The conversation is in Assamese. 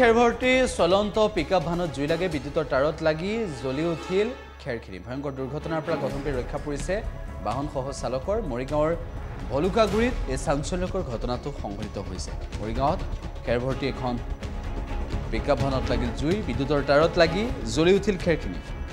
খেৰভৰ্তি চলন্ত পিকআপ ভানত জুই লাগে বিদ্যুতৰ তাৰত লাগি জ্বলি উঠিল খেৰখিনি ভয়ংকৰ দুৰ্ঘটনাৰ পৰা গতমপে ৰক্ষা পৰিছে বাহন সহ চালকৰ মৰিগাঁৱৰ ভলুকাগুৰিত এই চাঞ্চল্যকৰ ঘটনাটো সংঘটিত হৈছে মৰিগাঁৱত খেৰভৰ্তি এখন পিকআপ ভানত লাগিল জুই বিদ্যুতৰ তাৰত লাগি জ্বলি উঠিল খেৰখিনি